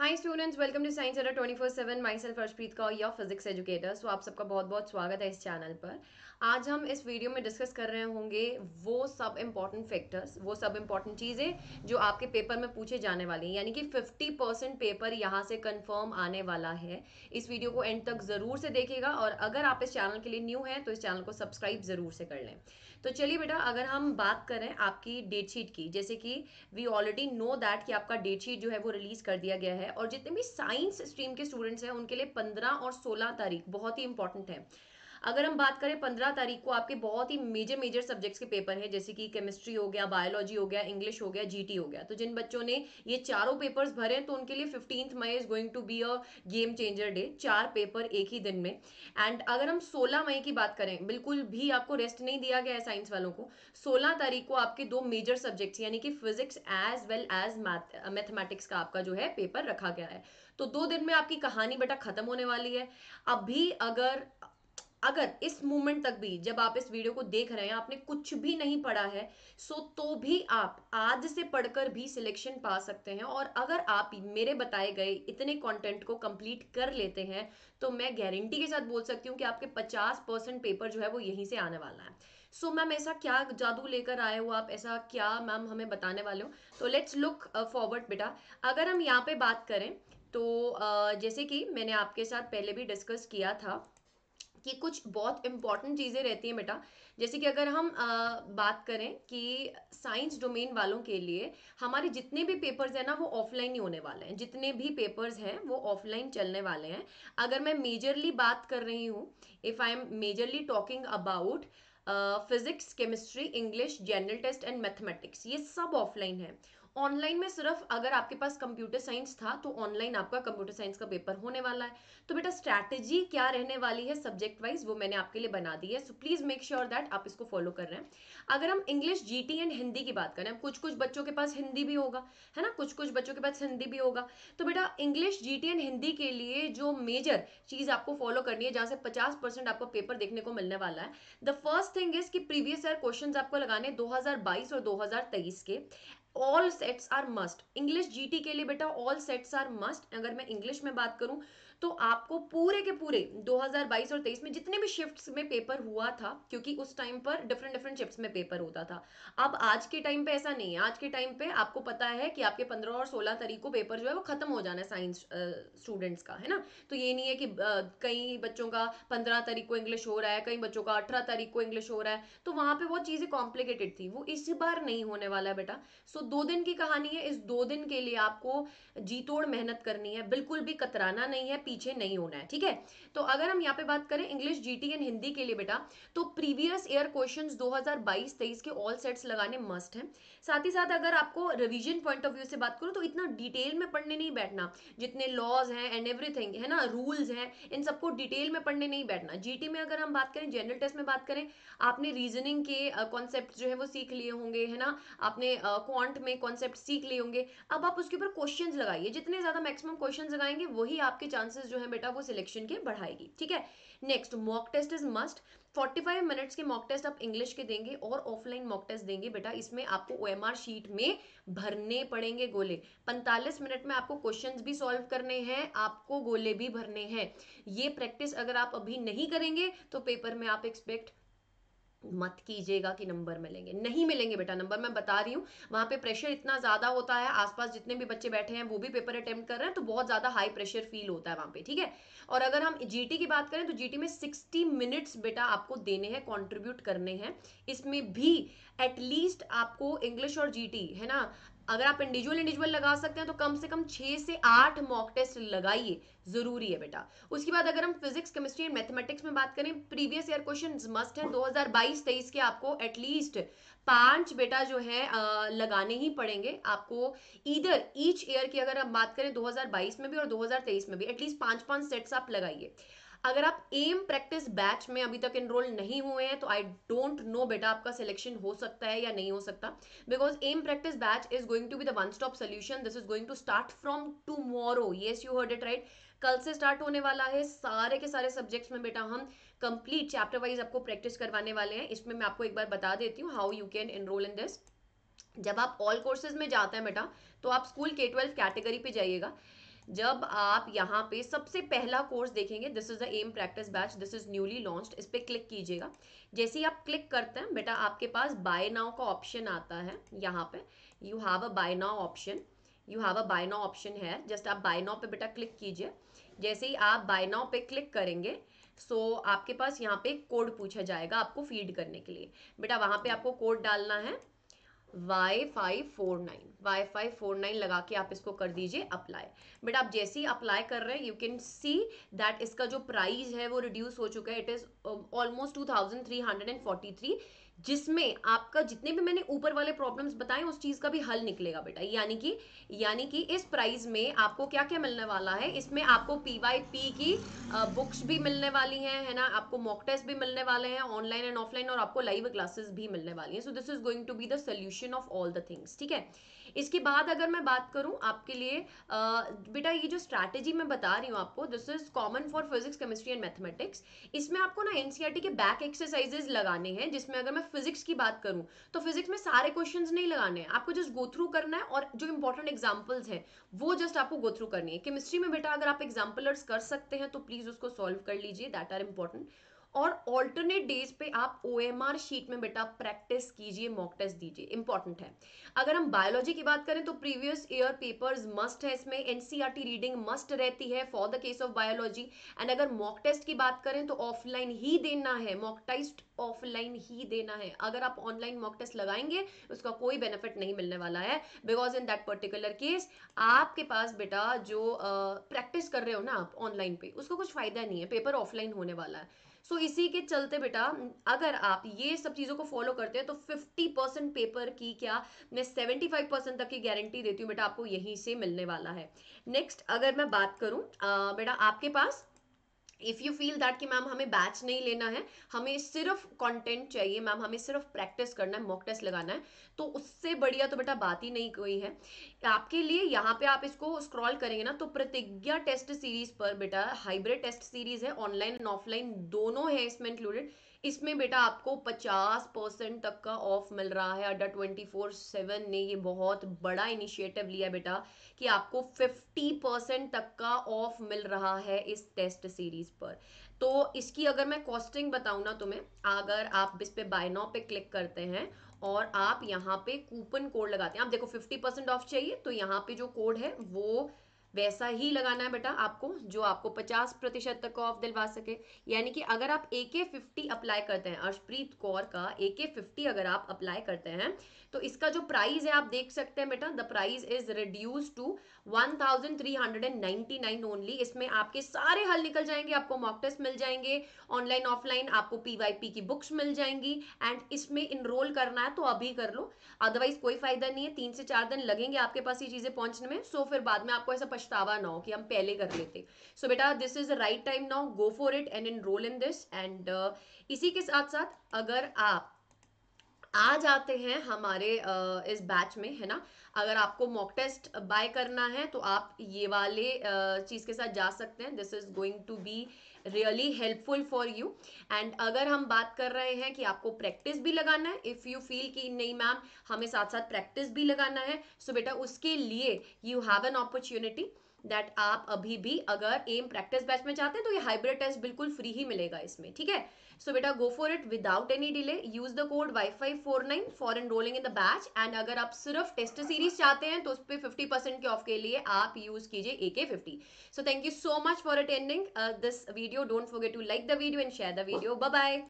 Hi students, welcome to science Adda 247। Myself Harshpreet Kaur, your physics educator. So आप सबका बहुत बहुत स्वागत है इस चैनल पर। आज हम इस वीडियो में डिस्कस कर रहे होंगे वो सब इम्पॉर्टेंट फैक्टर्स, वो सब इम्पॉर्टेंट चीज़ें जो आपके पेपर में पूछे जाने वाली हैं। यानी कि 50% पेपर यहाँ से कन्फर्म आने वाला है। इस वीडियो को एंड तक ज़रूर से देखिएगा, और अगर आप इस चैनल के लिए न्यू हैं तो इस चैनल को सब्सक्राइब ज़रूर से कर लें। तो चलिए बेटा, अगर हम बात करें आपकी डेट शीट की, जैसे कि वी ऑलरेडी नो दैट कि आपका डेट शीट जो है वो रिलीज़ कर दिया गया है, और जितने भी साइंस स्ट्रीम के स्टूडेंट्स हैं उनके लिए 15 और 16 तारीख बहुत ही इंपॉर्टेंट है। अगर हम बात करें 15 तारीख को आपके बहुत ही मेजर सब्जेक्ट्स के पेपर हैं, जैसे कि केमिस्ट्री हो गया, बायोलॉजी हो गया, इंग्लिश हो गया, जीटी हो गया। तो जिन बच्चों ने ये चारों पेपर्स भरे हैं तो उनके लिए 15 May is going to be a game changer day. चार पेपर एक ही दिन में। एंड अगर हम 16 मई की बात करें, बिल्कुल भी आपको रेस्ट नहीं दिया गया है साइंस वालों को। 16 तारीख को आपके दो मेजर सब्जेक्ट्स यानी कि physics as well as mathematics का आपका जो है पेपर रखा गया है। तो 2 दिन में आपकी कहानी बेटा खत्म होने वाली है। अभी अगर इस मोमेंट तक भी जब आप इस वीडियो को देख रहे हैं आपने कुछ भी नहीं पढ़ा है, सो तो भी आप आज से पढ़कर भी सिलेक्शन पा सकते हैं। और अगर आप मेरे बताए गए इतने कंटेंट को कंप्लीट कर लेते हैं तो मैं गारंटी के साथ बोल सकती हूँ कि आपके 50% पेपर जो है वो यहीं से आने वाला है। सो मैम, ऐसा क्या जादू लेकर आए हो आप, ऐसा क्या मैम हमें बताने वाले हो? तो लेट्स लुक फॉरवर्ड बेटा। अगर हम यहाँ पर बात करें तो जैसे कि मैंने आपके साथ पहले भी डिस्कस किया था कि कुछ बहुत इम्पॉर्टेंट चीज़ें रहती हैं बेटा। जैसे कि अगर हम बात करें कि साइंस डोमेन वालों के लिए हमारे जितने भी पेपर्स हैं ना वो ऑफलाइन ही होने वाले हैं। जितने भी पेपर्स हैं वो ऑफलाइन चलने वाले हैं। अगर मैं मेजरली बात कर रही हूँ, if I am majorly talking about physics, chemistry, English, general test and mathematics, ये सब ऑफलाइन है। ऑनलाइन में सिर्फ अगर आपके पास कंप्यूटर साइंस था तो ऑनलाइन आपका कंप्यूटर साइंस का पेपर होने वाला है। तो बेटा स्ट्रैटेजी क्या रहने वाली है सब्जेक्ट वाइज वो मैंने आपके लिए बना दी है। So please make sure that आप इसको फॉलो कर रहे हैं। अगर हम इंग्लिश, जीटी एंड हिंदी की बात करें, कुछ बच्चों के पास हिंदी भी होगा, है ना, कुछ बच्चों के पास हिंदी भी होगा। तो बेटा इंग्लिश, जीटी एंड हिंदी के लिए जो मेजर चीज़ आपको फॉलो करनी है, जहाँ से 50% आपको पेपर देखने को मिलने वाला है, द फर्स्ट थिंग इज कि प्रीवियस ईयर क्वेश्चन आपको लगाने 2022 और 2023 के। All sets are must. English GT के लिए बेटा ऑल सेट्स आर मस्ट। अगर मैं इंग्लिश में बात करूं तो आपको पूरे के पूरे 2022 और 23 में जितने भी शिफ्ट्स में पेपर हुआ था, क्योंकि उस टाइम पर डिफरेंट शिफ्ट्स में पेपर होता था। अब आज के टाइम पे ऐसा नहीं है। आज के टाइम पे आपको पता है कि आपके 15 और 16 तारीख को पेपर जो है वो खत्म हो जाना है साइंस स्टूडेंट्स का, है ना। तो ये नहीं है कि कई बच्चों का 15 तारीख को इंग्लिश हो रहा है, कई बच्चों का 18 तारीख को इंग्लिश हो रहा है, तो वहाँ पर वो चीज़ें कॉम्प्लिकेटेड थी। वो इस बार नहीं होने वाला बेटा। सो 2 दिन की कहानी है। इस 2 दिन के लिए आपको जी तोड़ मेहनत करनी है, बिल्कुल भी कतराना नहीं है, पीछे नहीं होना है, ठीक है। तो अगर हम यहाँ पे बात करें इंग्लिश, जीटी एंड हिंदी के लिए बेटा, तो प्रीवियस ईयर क्वेश्चंस 2022-23 के ऑल सेट्स लगाने मस्ट हैं। साथ ही साथ अगर आपको रिवीजन पॉइंट ऑफ व्यू से बात करूँ तो इतना डिटेल में पढ़ने नहीं बैठना। जितने लॉज हैं एंड एवरीथिंग, है ना, रूल्स हैं, इन सबको डिटेल में पढ़ने नहीं बैठना। जीटी में अगर हम बात करें, जनरल टेस्ट में बात करें, आपने रीजनिंग के कॉन्सेप्ट जो है वो सीख लिए होंगे, है ना, आपने क्वांट में कॉन्सेप्ट सीख लिए होंगे। अब आप उसके ऊपर क्वेश्चन लगाइए। जितने ज्यादा मैक्सिमम क्वेश्चन लगाएंगे वही आपके चांसेस जो है बेटा वो सिलेक्शन के बढ़ाएगी, ठीक है। Next, mock test is must. 45 minutes के मॉक टेस्ट आप इंग्लिश के देंगे और ऑफलाइन मॉक टेस्ट देंगे बेटा। इसमें आपको ओएमआर शीट में भरने पड़ेंगे गोले। 45 मिनट में आपको क्वेश्चंस भी सॉल्व करने हैं, आपको गोले भी भरने हैं। ये प्रैक्टिस अगर आप अभी नहीं करेंगे तो पेपर में आप एक्सपेक्ट मत कीजिएगा कि नंबर मिलेंगे। नहीं मिलेंगे बेटा नंबर, मैं बता रही हूँ। वहाँ पे प्रेशर इतना ज़्यादा होता है, आसपास जितने भी बच्चे बैठे हैं वो भी पेपर अटेम्प्ट कर रहे हैं, तो बहुत ज़्यादा हाई प्रेशर फील होता है वहाँ पे, ठीक है। और अगर हम जीटी की बात करें तो जीटी में 60 मिनट्स बेटा आपको देने हैं, कॉन्ट्रीब्यूट करने हैं। इसमें भी एटलीस्ट आपको इंग्लिश और जीटी, है ना, अगर आप इंडिविजुअल लगा सकते हैं तो कम से कम 6 से 8 मॉक टेस्ट लगाइए, जरूरी है बेटा। उसके बाद अगर हम फिजिक्स, केमिस्ट्री एंड मैथमेटिक्स में बात करें, प्रीवियस ईयर क्वेश्चंस मस्ट हैं। 2022-23 के आपको एटलीस्ट 5 बेटा जो है लगाने ही पड़ेंगे आपको। ईदर ईच ईयर की अगर हम बात करें 2022 में भी और 2023 में भी एटलीस्ट 5-5 सेट्स आप लगाइए। अगर आप एम प्रैक्टिस बैच में अभी तक एनरोल नहीं हुए हैं तो आई डोंट नो बेटा आपका सिलेक्शन हो सकता है या नहीं हो सकता, because M practice batch is going to be the one stop solution. This is going to start from tomorrow. Yes, you heard it right. कल से स्टार्ट होने वाला है। सारे के सारे सब्जेक्ट्स में बेटा हम कंप्लीट चैप्टर वाइज आपको प्रैक्टिस करवाने वाले हैं। इसमें मैं आपको एक बार बता देती हूँ how you can enrol in this. जब आप ऑल कोर्सेज में जाते हैं बेटा तो आप स्कूल K-12 कैटेगरी पे जाइएगा। जब आप यहाँ पे सबसे पहला कोर्स देखेंगे, this is the M practice batch, this is newly launched, इस पे क्लिक कीजिएगा। जैसे ही आप क्लिक करते हैं बेटा आपके पास बाय नाउ का ऑप्शन आता है, यहाँ पे you have a buy now option, you have a buy now option है, जस्ट आप बाय नाउ पे बेटा क्लिक कीजिए। जैसे ही आप बाय नाउ पे क्लिक करेंगे सो आपके पास यहाँ पे कोड पूछा जाएगा आपको फीड करने के लिए। बेटा वहाँ पे आपको कोड डालना है Y549 लगा के आप इसको कर दीजिए अप्लाई। बेटा आप जैसे ही अप्लाई कर रहे हैं यू कैन सी दैट इसका जो प्राइस है वो रिड्यूस हो चुका है, इट इज़ ऑलमोस्ट 2343, जिसमें आपका जितने भी मैंने ऊपर वाले प्रॉब्लम्स बताए उस चीज़ का भी हल निकलेगा बेटा। यानी कि इस प्राइस में आपको क्या क्या मिलने वाला है, इसमें आपको PYP की बुक्स भी मिलने वाली हैं, है ना, आपको मॉक टेस्ट भी मिलने वाले हैं ऑनलाइन एंड ऑफलाइन, और आपको लाइव क्लासेस भी मिलने वाली हैं। So this is going to be the solution of all the things, ठीक है। इसके बाद अगर मैं बात करूं आपके लिए बेटा ये जो स्ट्रैटेजी मैं बता रही हूँ आपको, this is common for physics chemistry and mathematics. इसमें आपको ना NCERT के बैक एक्सरसाइजेज लगाने हैं, जिसमें अगर मैं फिजिक्स की बात करूं तो फिजिक्स में सारे क्वेश्चंस नहीं लगाने हैं, आपको जस्ट गो थ्रू करना है और जो इंपॉर्टेंट एग्जांपल्स हैं वो जस्ट आपको गो थ्रू करनी है। केमिस्ट्री में बेटा अगर आप एग्जांपलर्स कर सकते हैं तो प्लीज उसको सॉल्व कर लीजिए, दैट आर इंपॉर्टेंट। और ऑल्टरनेट डेज पे आप OMR शीट में बेटा प्रैक्टिस कीजिए, मॉक टेस्ट दीजिए, इंपॉर्टेंट है। अगर हम बायोलॉजी की बात करें तो प्रीवियस ईयर पेपर्स मस्ट है, इसमें NCERT रीडिंग मस्ट रहती है for the case of biology. And अगर मॉक टेस्ट की बात करें तो ऑफलाइन ही देना है, मॉक टेस्ट ऑफलाइन ही देना है। अगर आप ऑनलाइन मॉक टेस्ट लगाएंगे उसका कोई बेनिफिट नहीं मिलने वाला है, because in that particular case आपके पास बेटा जो प्रैक्टिस कर रहे हो ना आप ऑनलाइन पे उसका कुछ फायदा नहीं है, पेपर ऑफलाइन होने वाला है। सो इसी के चलते बेटा अगर आप ये सब चीज़ों को फॉलो करते हैं तो 50% पेपर की क्या मैं 75% तक की गारंटी देती हूँ बेटा आपको यहीं से मिलने वाला है। नेक्स्ट अगर मैं बात करूँ बेटा आपके पास इफ़ यू फील दैट कि मैम हमें बैच नहीं लेना है, हमें सिर्फ कंटेंट चाहिए मैम, हमें सिर्फ प्रैक्टिस करना है, मॉक टेस्ट लगाना है, तो उससे बढ़िया तो बेटा बात ही नहीं कोई है आपके लिए। यहाँ पे आप इसको स्क्रॉल करेंगे ना तो प्रतिज्ञा टेस्ट सीरीज पर बेटा हाइब्रिड टेस्ट सीरीज है, ऑनलाइन एंड ऑफलाइन दोनों है इसमें इंक्लूडेड। इसमें बेटा आपको 50% तक का ऑफ मिल रहा है। अड्डा 24/7 ने ये बहुत बड़ा इनिशिएटिव लिया बेटा कि आपको 50% तक का ऑफ मिल रहा है इस टेस्ट सीरीज पर। तो इसकी अगर मैं कॉस्टिंग बताऊँ ना तुम्हें, अगर आप इस पे बाय नाउ पे क्लिक करते हैं और आप यहाँ पे कूपन कोड लगाते हैं, आप देखो 50% ऑफ चाहिए तो यहाँ पे जो कोड है वो वैसा ही लगाना है बेटा आपको, जो आपको 50% तक ऑफ दिलवा सके। यानी कि अगर आप AK50 अप्लाई करते हैं, हर्षप्रीत कौर का AK50 अगर आप अप्लाई करते हैं तो इसका जो प्राइस है आप देख सकते हैं बेटा, the price is reduce to 1399 only. इसमें आपके सारे हल निकल जाएंगे, आपको मॉक टेस्ट मिल जाएंगे ऑनलाइन ऑफलाइन, आपको PYP की बुक्स मिल जाएंगी। एंड इसमें इनरोल करना है तो अभी कर लो, अदरवाइज कोई फायदा नहीं है। 3 से 4 दिन लगेंगे आपके पास ये चीज़ें पहुँचने में, सो फिर बाद में आपको ऐसा पछतावा ना हो कि हम पहले कर लेते। सो बेटा this is the right time now, go for it and enroll in this. And इसी के साथ साथ अगर आप आ जाते हैं हमारे इस बैच में, है ना, अगर आपको मॉक टेस्ट बाय करना है तो आप ये वाले चीज़ के साथ जा सकते हैं। This is going to be really helpful for you. And अगर हम बात कर रहे हैं कि आपको प्रैक्टिस भी लगाना है, इफ़ यू फील कि नहीं मैम हमें साथ साथ प्रैक्टिस भी लगाना है, सो बेटा उसके लिए you have an opportunity that आप अभी भी अगर एम प्रैक्टिस बैच में चाहते हैं तो ये हाइब्रिड टेस्ट बिल्कुल फ्री ही मिलेगा इसमें, ठीक है। सो बेटा go for it without any delay, use the code Y549 for enrolling in the batch. And अगर आप सिर्फ टेस्ट सीरीज चाहते हैं तो उस पर 50% के ऑफ के लिए आप यूज कीजिए AK50। So thank you so much for attending this video, don't forget to like the video and share the video. Bye bye.